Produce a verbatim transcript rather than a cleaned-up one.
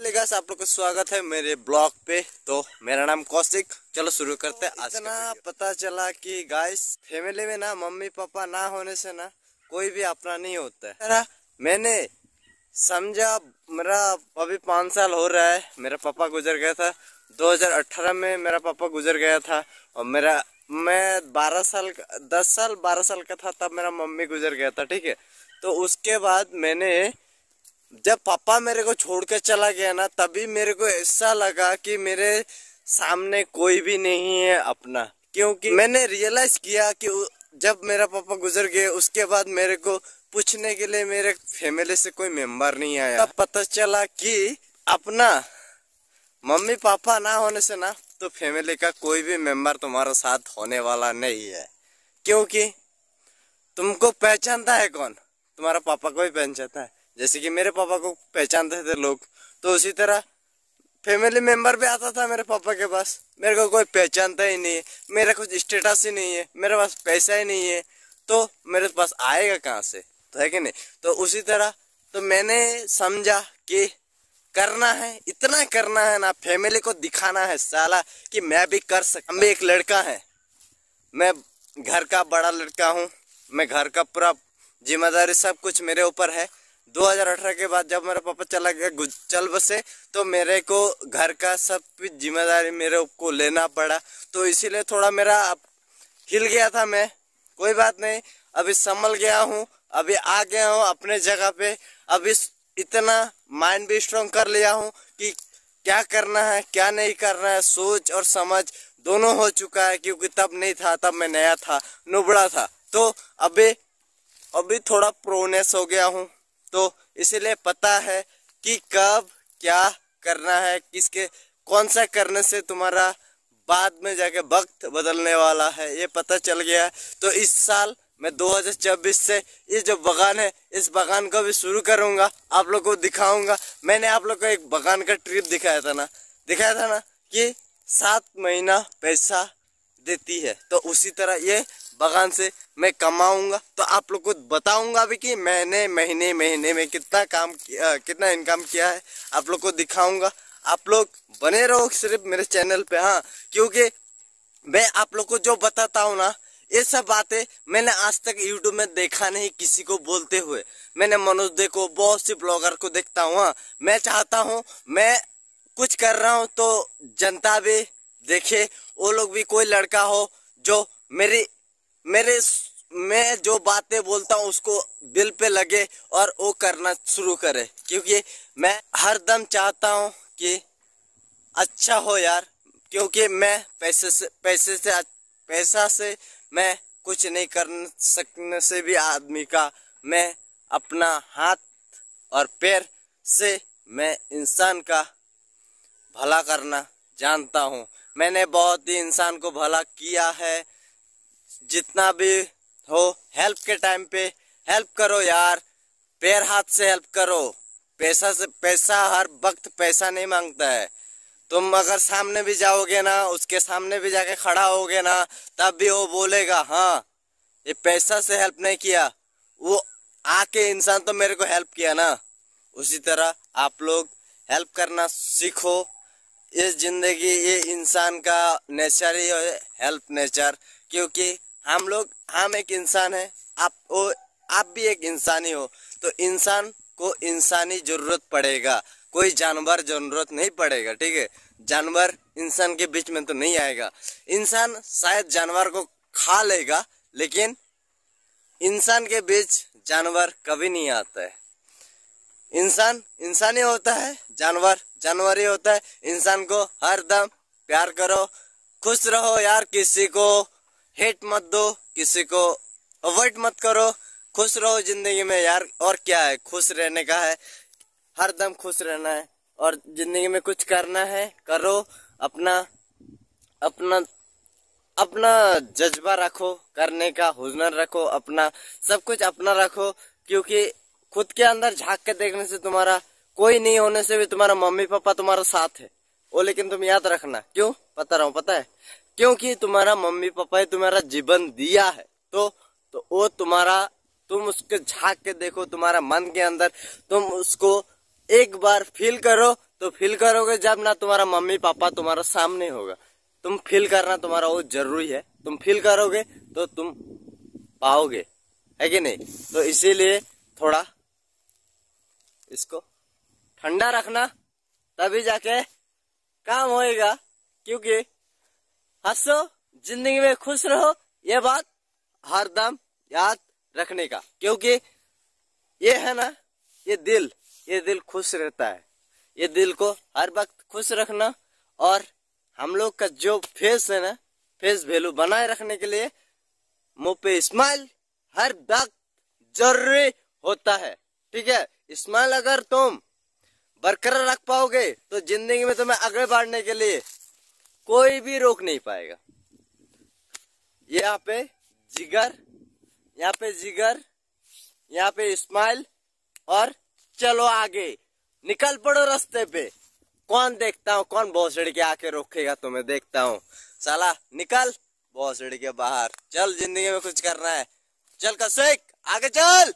Guys आप लोग का स्वागत है मेरे ब्लॉग पे। तो मेरा नाम कौशिक। चलो शुरू करते हैं। तो आज इतना पता चला कि गाइस फैमिली में ना मम्मी पापा ना होने से ना कोई भी अपना नहीं होता है। मैंने समझा, मेरा अभी पाँच साल हो रहा है, मेरा पापा गुजर गया था दो हज़ार अठारह में। मेरा पापा गुजर गया था और मेरा मैं बारह साल दस साल बारह साल का था तब मेरा मम्मी गुजर गया था। ठीक है, तो उसके बाद मैंने जब पापा मेरे को छोड़ कर चला गया ना तभी मेरे को ऐसा लगा कि मेरे सामने कोई भी नहीं है अपना, क्योंकि मैंने रियलाइज किया कि जब मेरा पापा गुजर गए उसके बाद मेरे को पूछने के लिए मेरे फैमिली से कोई मेंबर नहीं आया। तब पता चला कि अपना मम्मी पापा ना होने से ना तो फैमिली का कोई भी मेंबर तुम्हारा साथ होने वाला नहीं है, क्योंकि तुमको पहचानता है कौन? तुम्हारा पापा को ही पहचानता है। जैसे कि मेरे पापा को पहचानते थे लोग, तो उसी तरह फैमिली मेंबर भी आता था मेरे पापा के पास। मेरे को कोई पहचानता ही नहीं है, मेरा कुछ स्टेटस ही नहीं है, मेरे पास पैसा ही नहीं है, तो मेरे पास आएगा कहाँ से? तो है कि नहीं? तो उसी तरह तो मैंने समझा कि करना है, इतना करना है ना, फैमिली को दिखाना है साला कि मैं भी कर सकता हूँ। मैं एक लड़का है, मैं घर का बड़ा लड़का हूँ, मैं घर का पूरा जिम्मेदारी सब कुछ मेरे ऊपर है। दो हज़ार अठारह के बाद जब मेरा पापा चला गया चल बसे तो मेरे को घर का सब कुछ जिम्मेदारी मेरे को लेना पड़ा, तो इसीलिए थोड़ा मेरा हिल गया था मैं। कोई बात नहीं, अभी संभल गया हूँ, अभी आ गया हूँ अपने जगह पे। अभी इतना माइंड भी स्ट्रांग कर लिया हूँ कि क्या करना है क्या नहीं करना है, सोच और समझ दोनों हो चुका है, क्योंकि तब नहीं था, तब मैं नया था, नुबड़ा था। तो अभी अभी थोड़ा प्रोनेस हो गया हूँ, तो इसीलिए पता है कि कब क्या करना है, किसके कौन सा करने से तुम्हारा बाद में जाके वक्त बदलने वाला है, ये पता चल गया। तो इस साल मैं दो हज़ार चौबीस से ये जो बागान है इस बागान को भी शुरू करूँगा, आप लोग को दिखाऊंगा। मैंने आप लोग को एक बागान का ट्रिप दिखाया था ना दिखाया था ना कि सात महीना पैसा देती है, तो उसी तरह ये बागान से मैं कमाऊंगा। तो आप लोग को बताऊंगा भी कि मैंने महीने महीने में कितना काम किया, कितना इनकम किया है, आप लोग को दिखाऊंगा। आप लोग बने रहो सिर्फ मेरे चैनल पे। हाँ, क्योंकि मैं आप लोग को जो बताता हूँ ना ये सब बातें मैंने आज तक यूट्यूब में देखा नहीं किसी को बोलते हुए। मैंने मनोज दे को, बहुत सी ब्लॉगर को देखता हूँ। हाँ, मैं चाहता हूँ मैं कुछ कर रहा हूँ तो जनता भी देखे, वो लोग भी, कोई लड़का हो जो मेरी मेरे मैं जो बातें बोलता हूँ उसको दिल पे लगे और वो करना शुरू करे, क्योंकि मैं हर दम चाहता हूँ कि अच्छा हो यार, क्योंकि मैं पैसे से पैसे से पैसा से मैं कुछ नहीं कर सकने से भी आदमी का मैं अपना हाथ और पैर से मैं इंसान का भला करना जानता हूँ। मैंने बहुत ही इंसान को भला किया है, जितना भी हो हेल्प के टाइम पे हेल्प करो यार, पैर हाथ से हेल्प करो। पैसा से पैसा हर वक्त पैसा नहीं मांगता है। तुम अगर सामने भी जाओगे ना, उसके सामने भी जाके खड़ा होगे ना, तब भी वो बोलेगा हाँ ये पैसा से हेल्प नहीं किया, वो आके इंसान तो मेरे को हेल्प किया ना। उसी तरह आप लोग हेल्प करना सीखो। ये जिंदगी, ये इंसान का नेचर ही है हेल्प नेचर, क्योंकि हम लोग हम एक इंसान है, आप ओ, आप भी एक इंसान ही हो, तो इंसान को इंसानी जरूरत पड़ेगा, कोई जानवर जरूरत नहीं पड़ेगा। ठीक है, जानवर इंसान के बीच में तो नहीं आएगा। इंसान शायद जानवर को खा लेगा, लेकिन इंसान के बीच जानवर कभी नहीं आता है। इंसान इंसान ही होता है, जानवर जानवर ही होता है। इंसान को हर दम प्यार करो, खुश रहो यार, किसी को हेट मत दो, किसी को अवॉइड मत करो, खुश रहो जिंदगी में यार। और क्या है, खुश रहने का है, हर दम खुश रहना है, और जिंदगी में कुछ करना है करो, अपना अपना अपना जज्बा रखो, करने का हुनर रखो, अपना सब कुछ अपना रखो, क्योंकि खुद के अंदर झांक के देखने से तुम्हारा कोई नहीं होने से भी तुम्हारा मम्मी पापा तुम्हारा साथ है वो, लेकिन तुम याद रखना। क्यों पता रहा हूँ, पता है, क्योंकि तुम्हारा मम्मी पापा ही तुम्हारा जीवन दिया है, तो तो वो तुम्हारा, तुम उसके झांक के देखो, तुम्हारा मन के अंदर तुम उसको एक बार फील करो, तो फील करोगे जब ना तुम्हारा मम्मी पापा तुम्हारा सामने होगा। तुम फील करना तुम्हारा वो जरूरी है। तुम फील करोगे तो तुम पाओगे, है कि नहीं? तो इसीलिए थोड़ा इसको ठंडा रखना, तभी जाके काम होएगा। क्योंकि हंसो, जिंदगी में खुश रहो, ये बात हरदम याद रखने का। क्योंकि ये है ना, ये दिल ये दिल खुश रहता है। ये दिल को हर वक्त खुश रखना और हम लोग का जो फेस है ना, फेस वैल्यू बनाए रखने के लिए मुंह पे स्माइल हर वक्त जरूरी होता है। ठीक है, स्माइल अगर तुम बरकरार रख पाओगे तो जिंदगी में तुम्हें आगे बढ़ने के लिए कोई भी रोक नहीं पाएगा। यहाँ पे जिगर, यहाँ पे जिगर, यहाँ पे स्माइल, और चलो आगे निकल पड़ो रास्ते पे। कौन देखता हूँ, कौन भोसड़ी के आके रोकेगा तुम्हें? देखता हूँ साला, निकल भोसड़ी के बाहर, चल जिंदगी में कुछ करना है, चल कसेक आगे चल।